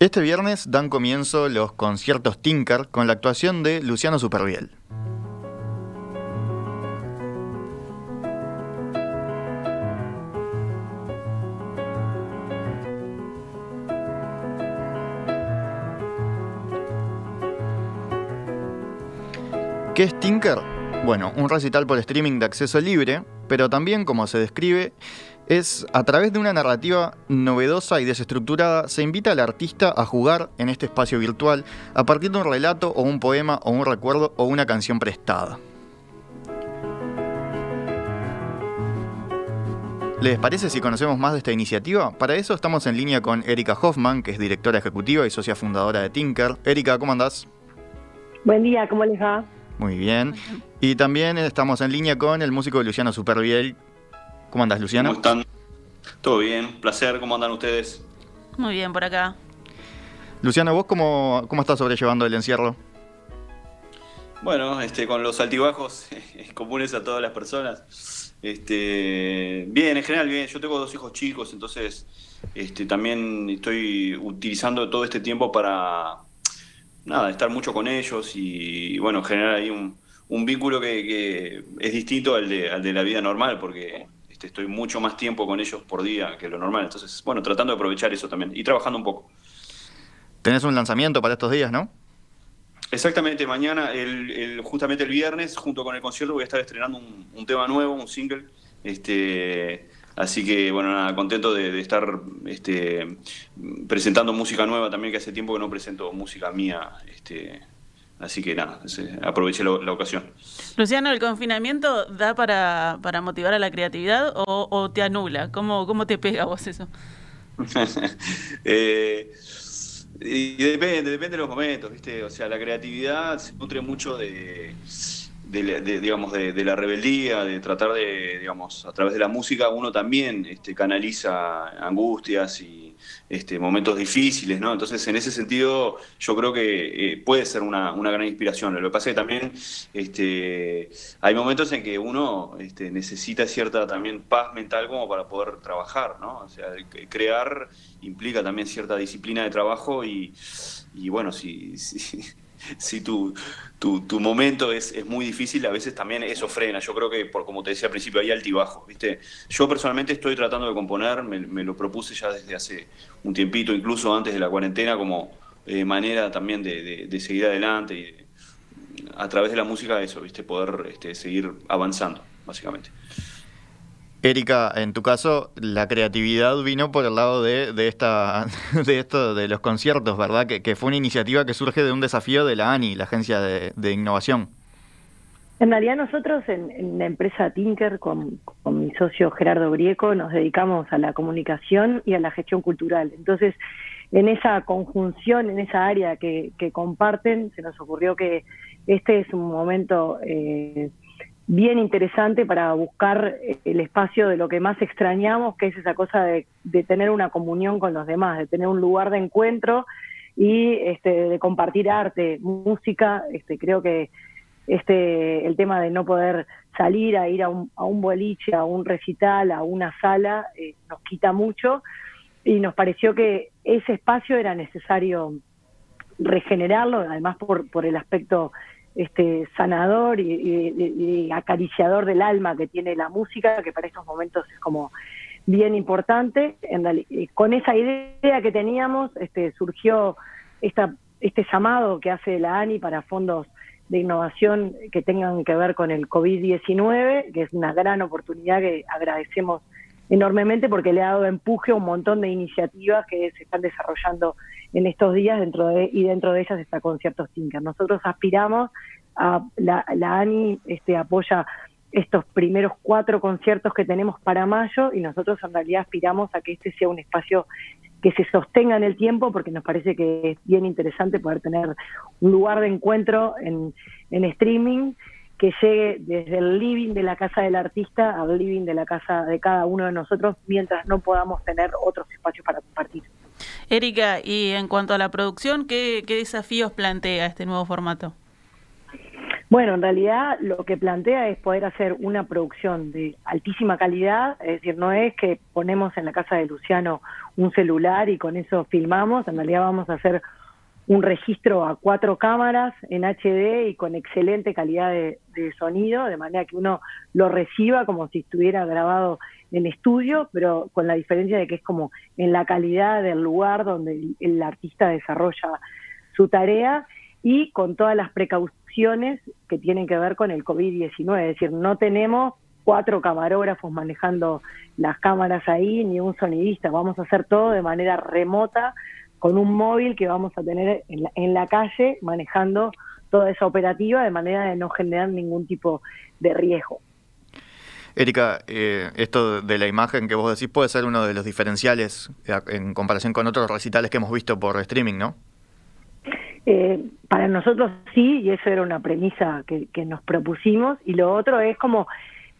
Este viernes dan comienzo los conciertos Tinker con la actuación de Luciano Supervielle. ¿Qué es Tinker? Bueno, un recital por streaming de acceso libre, pero también, como se describe, es a través de una narrativa novedosa y desestructurada, se invita al artista a jugar en este espacio virtual a partir de un relato o un poema o un recuerdo o una canción prestada. ¿Les parece si conocemos más de esta iniciativa? Para eso estamos en línea con Erika Hoffmann, que es directora ejecutiva y socia fundadora de Tinker. Erika, ¿cómo andás? Buen día, ¿cómo les va? Muy bien. Y también estamos en línea con el músico Luciano Supervielle. ¿Cómo andas, Luciano? ¿Cómo están? Todo bien, placer. ¿Cómo andan ustedes? Muy bien, por acá. Luciano, ¿vos cómo estás sobrellevando el encierro? Bueno, con los altibajos comunes a todas las personas. Bien, en general bien. Yo tengo dos hijos chicos, entonces también estoy utilizando todo este tiempo para... nada, estar mucho con ellos y bueno, generar ahí un vínculo que es distinto al de la vida normal, porque estoy mucho más tiempo con ellos por día que lo normal. Entonces, bueno, tratando de aprovechar eso también y trabajando un poco. Tenés un lanzamiento para estos días, ¿no? Exactamente, mañana, justamente el viernes, junto con el concierto, voy a estar estrenando un tema nuevo, un single. Así que, bueno, nada, contento de estar presentando música nueva también, que hace tiempo que no presento música mía. Así que, nada, aproveché la ocasión. Luciano, ¿el confinamiento da para motivar a la creatividad o te anula? ¿Cómo te pega vos eso? Depende de los momentos, ¿viste? O sea, la creatividad se nutre mucho de la rebeldía, de tratar de, digamos, a través de la música uno también canaliza angustias y momentos difíciles, ¿no? Entonces, en ese sentido, yo creo que puede ser una gran inspiración. Lo que pasa es que también hay momentos en que uno necesita cierta también paz mental como para poder trabajar, ¿no? O sea, crear implica también cierta disciplina de trabajo y bueno, si tu momento es muy difícil, a veces también eso frena. Yo creo que, como te decía al principio, hay altibajos, ¿viste? Yo personalmente estoy tratando de componer, me lo propuse ya desde hace un tiempito, incluso antes de la cuarentena, como manera también de seguir adelante y a través de la música, eso, ¿viste? Poder seguir avanzando, básicamente. Erika, en tu caso, la creatividad vino por el lado de los conciertos, ¿verdad? Que fue una iniciativa que surge de un desafío de la ANI, la Agencia de Innovación. En realidad nosotros en la empresa Tinker, con mi socio Gerardo Grieco, nos dedicamos a la comunicación y a la gestión cultural. Entonces, en esa conjunción, en esa área que comparten, se nos ocurrió que este es un momento... bien interesante para buscar el espacio de lo que más extrañamos, que es esa cosa de tener una comunión con los demás, de tener un lugar de encuentro y de compartir arte, música. Creo que el tema de no poder salir a ir a un boliche, a un recital, a una sala, nos quita mucho y nos pareció que ese espacio era necesario regenerarlo, además por el aspecto sanador y acariciador del alma que tiene la música, que para estos momentos es como bien importante. En realidad, con esa idea que teníamos surgió este llamado que hace la ANI para fondos de innovación que tengan que ver con el COVID-19, que es una gran oportunidad que agradecemos enormemente porque le ha dado empuje a un montón de iniciativas que se están desarrollando en estos días, dentro de ellas está Conciertos Tinker. Nosotros aspiramos a la ANI apoya estos primeros 4 conciertos que tenemos para mayo y nosotros en realidad aspiramos a que este sea un espacio que se sostenga en el tiempo porque nos parece que es bien interesante poder tener un lugar de encuentro en streaming que llegue desde el living de la casa del artista al living de la casa de cada uno de nosotros mientras no podamos tener otros espacios para compartir. Erika, y en cuanto a la producción, ¿qué desafíos plantea este nuevo formato? Bueno, en realidad lo que plantea es poder hacer una producción de altísima calidad, es decir, no es que ponemos en la casa de Luciano un celular y con eso filmamos, en realidad vamos a hacer un registro a 4 cámaras en HD y con excelente calidad de sonido, de manera que uno lo reciba como si estuviera grabado en estudio, pero con la diferencia de que es como en la calidad del lugar donde el artista desarrolla su tarea y con todas las precauciones que tienen que ver con el COVID-19, es decir, no tenemos 4 camarógrafos manejando las cámaras ahí, ni un sonidista, vamos a hacer todo de manera remota con un móvil que vamos a tener en la calle manejando toda esa operativa de manera de no generar ningún tipo de riesgo. Erika, esto de la imagen que vos decís puede ser uno de los diferenciales en comparación con otros recitales que hemos visto por streaming, ¿no? Para nosotros sí, y eso era una premisa que nos propusimos, y lo otro es como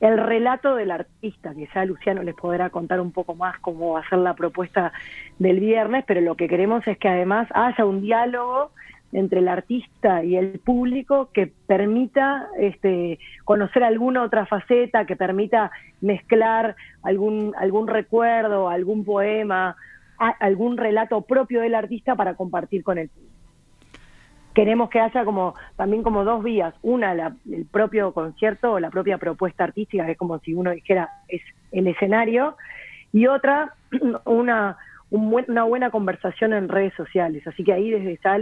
el relato del artista, que ya Luciano les podrá contar un poco más cómo va a ser la propuesta del viernes, pero lo que queremos es que además haya un diálogo entre el artista y el público que permita conocer alguna otra faceta, que permita mezclar algún recuerdo, algún poema, algún relato propio del artista para compartir con el público. Queremos que haya también 2 vías, una el propio concierto o la propia propuesta artística, que es como si uno dijera es el escenario, y otra una buena conversación en redes sociales, así que ahí desde ya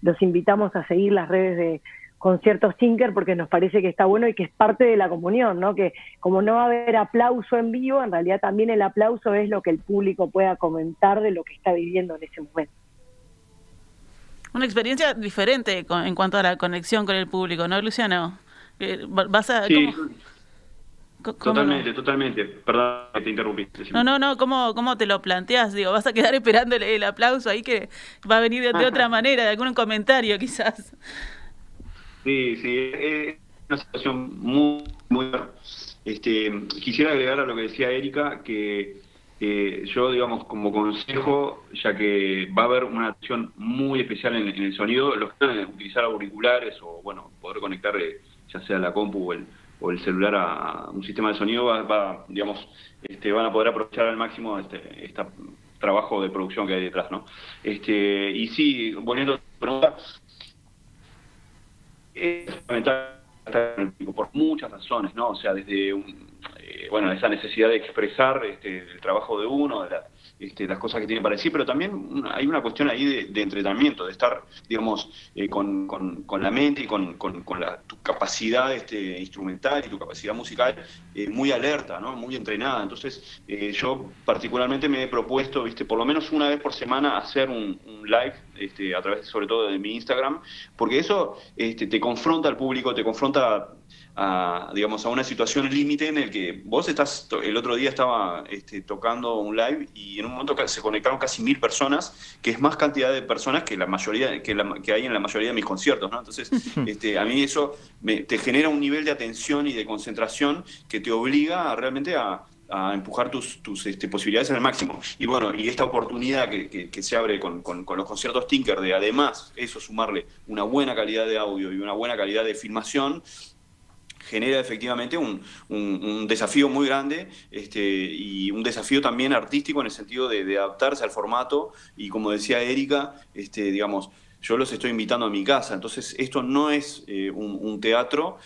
los invitamos a seguir las redes de Conciertos Tinker porque nos parece que está bueno y que es parte de la comunión, ¿no? Que como no va a haber aplauso en vivo, en realidad también el aplauso es lo que el público pueda comentar de lo que está viviendo en ese momento. Una experiencia diferente en cuanto a la conexión con el público, ¿no, Luciano? ¿Vas a...? Sí. ¿Cómo? Totalmente. Perdón que te interrumpí. No. ¿Cómo te lo planteás? Digo, ¿vas a quedar esperando el aplauso ahí que va a venir de otra manera, de algún comentario quizás? Sí. Es una situación muy... quisiera agregar a lo que decía Erika que yo, digamos, como consejo, ya que va a haber una acción muy especial en el sonido, los que van a utilizar auriculares o, bueno, poder conectar ya sea la compu o el celular a un sistema de sonido, van a poder aprovechar al máximo este trabajo de producción que hay detrás, ¿no? Y sí, volviendo a tu pregunta, es fundamental por muchas razones, ¿no? O sea, desde esa necesidad de expresar el trabajo de uno, las cosas que tiene para decir, pero también hay una cuestión ahí de entrenamiento, de estar, digamos, con la mente y con tu capacidad instrumental y tu capacidad musical muy alerta, ¿no? Muy entrenada. Entonces, yo particularmente me he propuesto, por lo menos una vez por semana hacer un live a través, sobre todo, de mi Instagram, porque eso te confronta al público, te confronta a una situación límite en el que vos estás, el otro día estaba tocando un live y en un momento se conectaron casi 1000 personas, que es más cantidad de personas que la mayoría que hay en la mayoría de mis conciertos, ¿no? Entonces, a mí eso te genera un nivel de atención y de concentración que te obliga realmente a empujar tus posibilidades al máximo. Y bueno, y esta oportunidad que se abre con los conciertos Tinker, de además eso sumarle una buena calidad de audio y una buena calidad de filmación, genera efectivamente un desafío muy grande y un desafío también artístico en el sentido de adaptarse al formato y, como decía Erika, yo los estoy invitando a mi casa, entonces esto no es un teatro,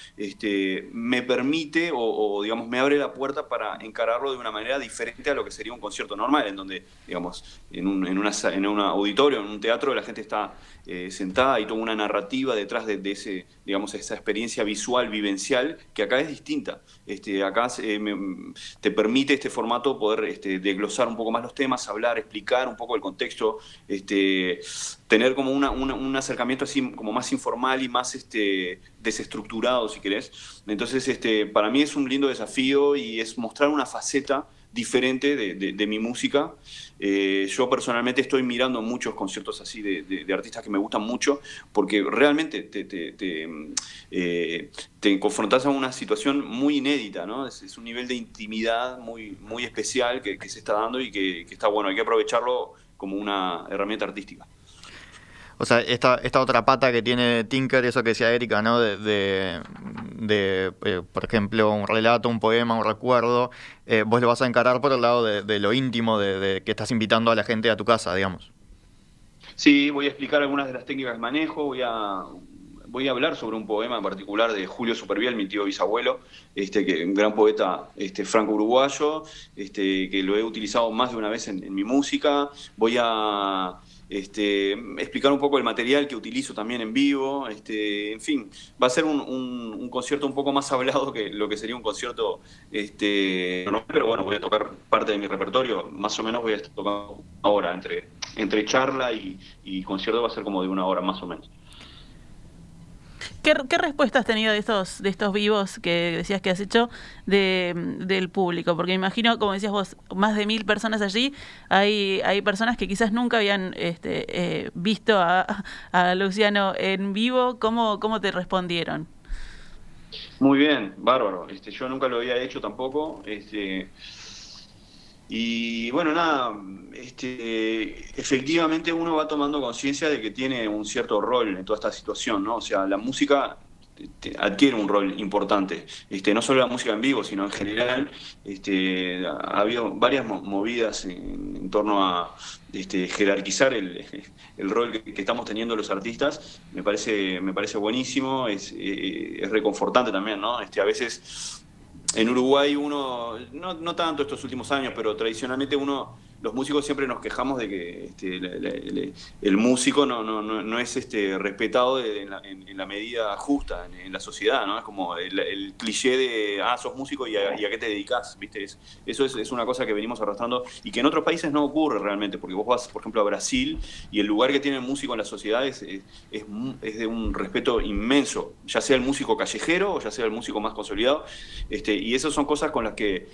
me permite o me abre la puerta para encararlo de una manera diferente a lo que sería un concierto normal, en donde, digamos, en un auditorio, en un teatro, la gente está sentada y toda una narrativa detrás de ese, digamos, esa experiencia visual, vivencial, que acá es distinta. Acá te permite este formato poder desglosar un poco más los temas, hablar, explicar un poco el contexto, tener como un acercamiento así como más informal y más desestructurado, si querés. Entonces, para mí es un lindo desafío y es mostrar una faceta diferente de mi música. Yo personalmente estoy mirando muchos conciertos así de artistas que me gustan mucho, porque realmente te confrontás a una situación muy inédita, ¿no? Es un nivel de intimidad muy, muy especial que se está dando y que está bueno, hay que aprovecharlo como una herramienta artística. O sea, esta otra pata que tiene Tinker, eso que decía Erika, ¿no? De por ejemplo, un relato, un poema, un recuerdo, vos lo vas a encarar por el lado de lo íntimo, de que estás invitando a la gente a tu casa, digamos. Sí, voy a explicar algunas de las técnicas que manejo, voy a hablar sobre un poema en particular de Julio Supervielle, mi tío bisabuelo, que un gran poeta franco-uruguayo, que lo he utilizado más de una vez en mi música. Voy a explicar un poco el material que utilizo también en vivo, en fin, va a ser un concierto un poco más hablado que lo que sería un concierto normal, pero bueno, voy a tocar parte de mi repertorio, más o menos voy a estar tocando una hora, entre charla y concierto va a ser como de una hora más o menos. ¿Qué respuesta has tenido de estos vivos que decías que has hecho del público? Porque me imagino, como decías vos, más de 1000 personas allí. Hay personas que quizás nunca habían visto a Luciano en vivo. ¿Cómo te respondieron? Muy bien, bárbaro. Yo nunca lo había hecho tampoco. Y bueno, nada, efectivamente uno va tomando conciencia de que tiene un cierto rol en toda esta situación, ¿no? O sea, la música adquiere un rol importante, no solo la música en vivo, sino en general. Ha habido varias movidas en torno a jerarquizar el rol que estamos teniendo los artistas. Me parece buenísimo, es reconfortante también, ¿no? A veces... En Uruguay uno, no tanto estos últimos años, pero tradicionalmente los músicos siempre nos quejamos de que el músico no es respetado en la medida justa en la sociedad, ¿no? Es como el cliché de, sos músico y a qué te dedicás, ¿viste? Eso es una cosa que venimos arrastrando y que en otros países no ocurre realmente, porque vos vas, por ejemplo, a Brasil y el lugar que tiene el músico en la sociedad es de un respeto inmenso, ya sea el músico callejero o ya sea el músico más consolidado, y esas son cosas con las que,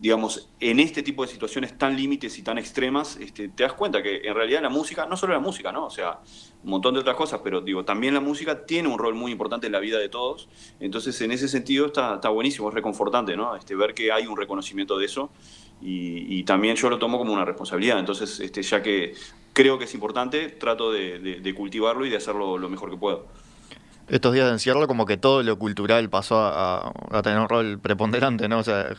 digamos, en este tipo de situaciones tan límites y tan extremas, te das cuenta que en realidad la música, no solo la música, ¿no? O sea, un montón de otras cosas, pero digo, también la música tiene un rol muy importante en la vida de todos. Entonces, en ese sentido está buenísimo, es reconfortante, ¿no? Ver que hay un reconocimiento de eso y también yo lo tomo como una responsabilidad. Entonces, ya que creo que es importante, trato de cultivarlo y de hacerlo lo mejor que puedo. Estos días de encierro, como que todo lo cultural pasó a tener un rol preponderante, ¿no? O sea...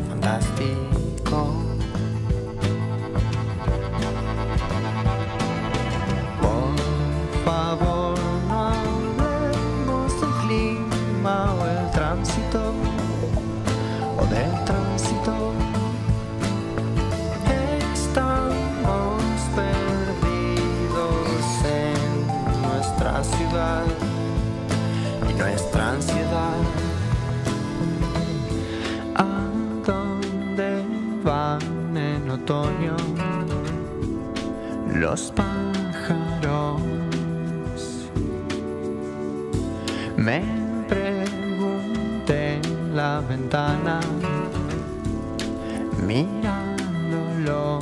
fantástico. Por favor, no hablemos del clima o el tránsito. Del tránsito estamos perdidos en nuestra ciudad y nuestra ansiedad. ¿A dónde van en otoño los pájaros? Me pregunté en la ventana, mirándolo.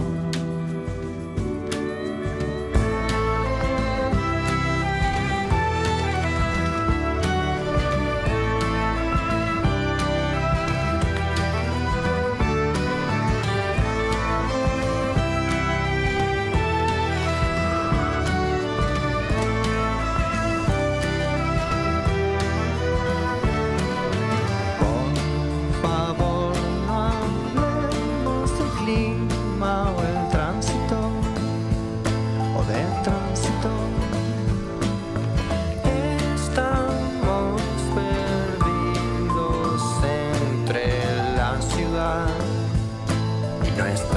Nice.